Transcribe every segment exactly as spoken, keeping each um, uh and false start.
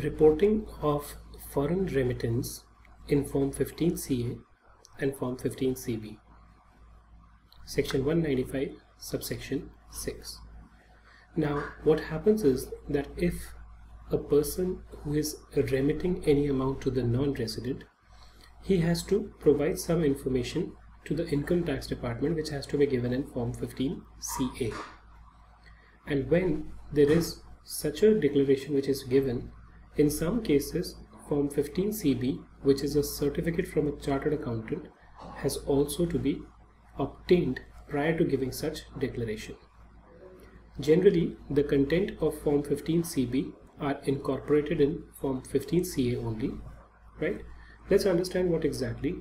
Reporting of foreign remittance in Form fifteen C A and Form fifteen C B. Section one ninety-five, Subsection six. Now, what happens is that if a person who is remitting any amount to the non-resident, he has to provide some information to the Income Tax Department, which has to be given in Form fifteen C A. And when there is such a declaration which is given, in some cases, Form fifteen C B, which is a certificate from a Chartered Accountant, has also to be obtained prior to giving such declaration. Generally, the content of Form fifteen C B are incorporated in Form fifteen C A only, right? Let's understand what exactly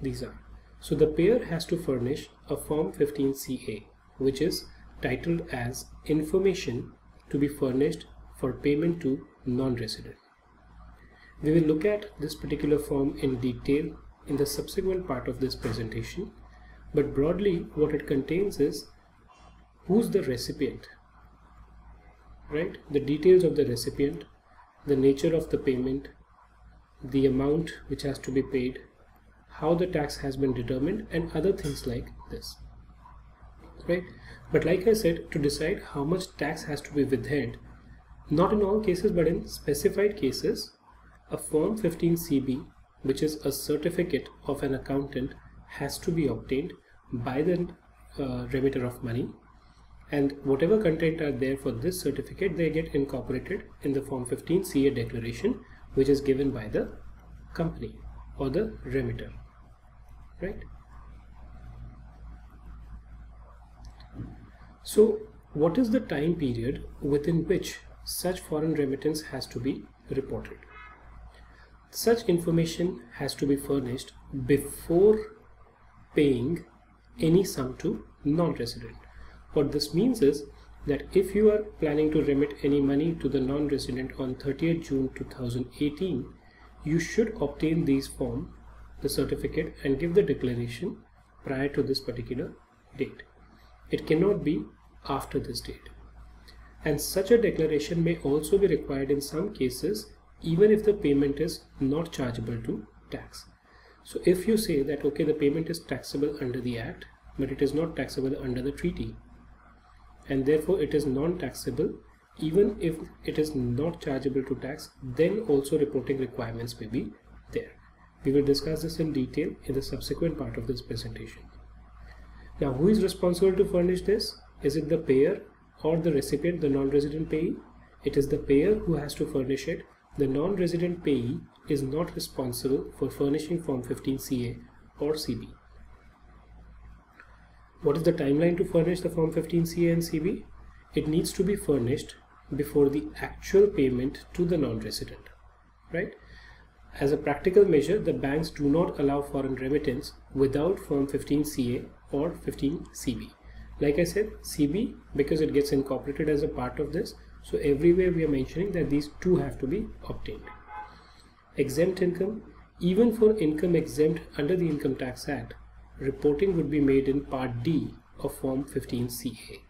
these are. So the payer has to furnish a Form fifteen C A, which is titled as Information to be Furnished for Payment to Non-Resident. We will look at this particular form in detail in the subsequent part of this presentation, but broadly what it contains is who's the recipient, right? The details of the recipient, the nature of the payment, the amount which has to be paid, how the tax has been determined, and other things like this, right? But like I said, to decide how much tax has to be withheld, not in all cases but in specified cases, a Form fifteen C B, which is a certificate of an accountant, has to be obtained by the uh, remitter of money, and whatever content are there for this certificate, they get incorporated in the Form fifteen C A declaration, which is given by the company or the remitter, right? So what is the time period within which such foreign remittance has to be reported? Such information has to be furnished before paying any sum to non-resident. What this means is that if you are planning to remit any money to the non-resident on thirtieth June two thousand eighteen, you should obtain these form, the certificate, and give the declaration prior to this particular date. It cannot be after this date. And such a declaration may also be required in some cases, even if the payment is not chargeable to tax. So if you say that, okay, the payment is taxable under the Act, but it is not taxable under the treaty, and therefore it is non-taxable, even if it is not chargeable to tax, then also reporting requirements may be there. We will discuss this in detail in the subsequent part of this presentation. Now, who is responsible to furnish this? Is it the payer or the recipient, the non-resident payee? It is the payer who has to furnish it. The non-resident payee is not responsible for furnishing Form fifteen C A or C B. What is the timeline to furnish the Form fifteen C A and C B? It needs to be furnished before the actual payment to the non-resident, right? As a practical measure, the banks do not allow foreign remittance without Form fifteen C A or fifteen C B. Like I said, C B, because it gets incorporated as a part of this, so everywhere we are mentioning that these two have to be obtained. Exempt income. Even for income exempt under the Income Tax Act, reporting would be made in Part D of Form fifteen C A.